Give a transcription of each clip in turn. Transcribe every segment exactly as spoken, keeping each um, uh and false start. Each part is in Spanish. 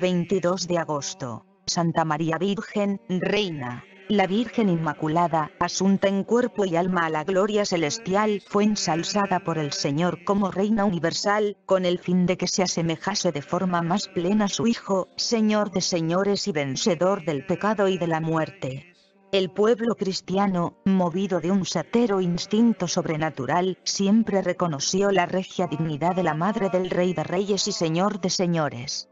veintidós de agosto. Santa María Virgen, Reina. La Virgen Inmaculada, asunta en cuerpo y alma a la gloria celestial, fue ensalzada por el Señor como Reina Universal, con el fin de que se asemejase de forma más plena a su Hijo, Señor de señores y vencedor del pecado y de la muerte. El pueblo cristiano, movido de un certero instinto sobrenatural, siempre reconoció la regia dignidad de la Madre del Rey de Reyes y Señor de Señores.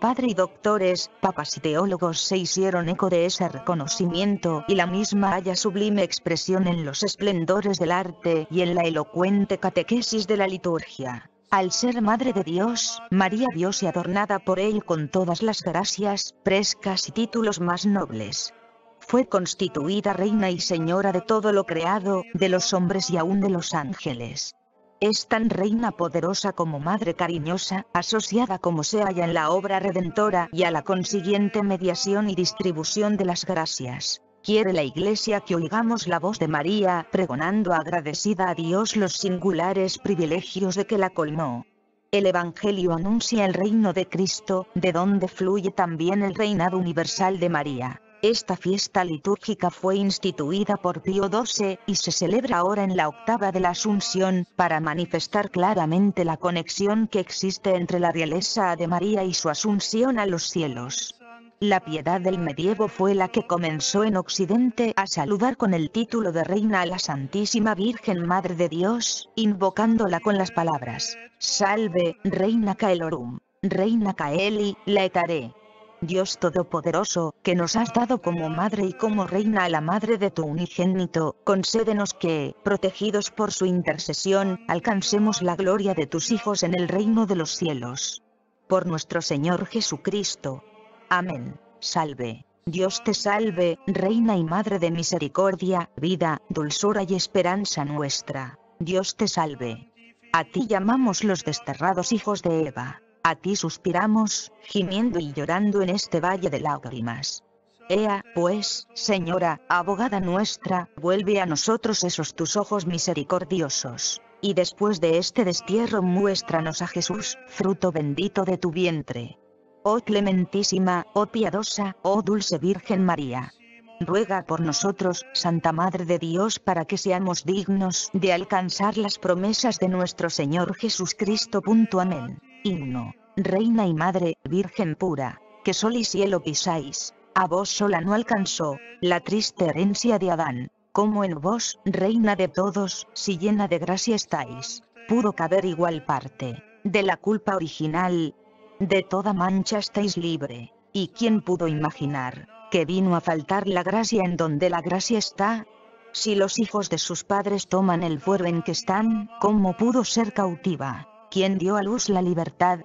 Padre y doctores, papas y teólogos se hicieron eco de ese reconocimiento, y la misma halla sublime expresión en los esplendores del arte y en la elocuente catequesis de la liturgia. Al ser Madre de Dios, María vióse adornada por él con todas las gracias, prescas y títulos más nobles. Fue constituida Reina y Señora de todo lo creado, de los hombres y aún de los ángeles. Es tan reina poderosa como madre cariñosa, asociada como se halla en la obra redentora y a la consiguiente mediación y distribución de las gracias. Quiere la Iglesia que oigamos la voz de María, pregonando agradecida a Dios los singulares privilegios de que la colmó. El Evangelio anuncia el reino de Cristo, de donde fluye también el reinado universal de María. Esta fiesta litúrgica fue instituida por Pío doce, y se celebra ahora en la octava de la Asunción, para manifestar claramente la conexión que existe entre la realeza de María y su asunción a los cielos. La piedad del medievo fue la que comenzó en Occidente a saludar con el título de reina a la Santísima Virgen Madre de Dios, invocándola con las palabras: Salve, Reina caelorum, Reina caeli, laetare. Dios Todopoderoso, que nos has dado como madre y como reina a la madre de tu unigénito, concédenos que, protegidos por su intercesión, alcancemos la gloria de tus hijos en el reino de los cielos. Por nuestro Señor Jesucristo. Amén. Salve. Dios te salve, Reina y Madre de misericordia, vida, dulzura y esperanza nuestra. Dios te salve. A ti llamamos los desterrados hijos de Eva. A ti suspiramos, gimiendo y llorando en este valle de lágrimas. Ea, pues, Señora, abogada nuestra, vuelve a nosotros esos tus ojos misericordiosos. Y después de este destierro muéstranos a Jesús, fruto bendito de tu vientre. Oh clementísima, oh piadosa, oh dulce Virgen María. Ruega por nosotros, Santa Madre de Dios, para que seamos dignos de alcanzar las promesas de nuestro Señor Jesucristo. Amén. Himno. Reina y Madre, Virgen pura, que sol y cielo pisáis, a vos sola no alcanzó la triste herencia de Adán, como en vos, Reina de todos, si llena de gracia estáis, pudo caber igual parte de la culpa original, de toda mancha estáis libre, y quién pudo imaginar que vino a faltar la gracia en donde la gracia está. Si los hijos de sus padres toman el fuero en que están, ¿cómo pudo ser cautiva quien dio a luz la libertad?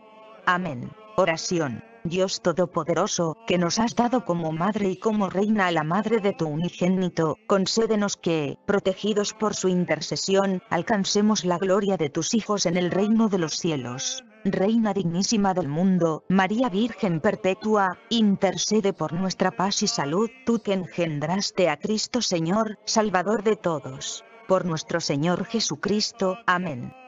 Amén. Oración. Dios Todopoderoso, que nos has dado como madre y como reina a la madre de tu unigénito, concédenos que, protegidos por su intercesión, alcancemos la gloria de tus hijos en el reino de los cielos. Reina dignísima del mundo, María Virgen perpetua, intercede por nuestra paz y salud, tú que engendraste a Cristo Señor, Salvador de todos. Por nuestro Señor Jesucristo. Amén.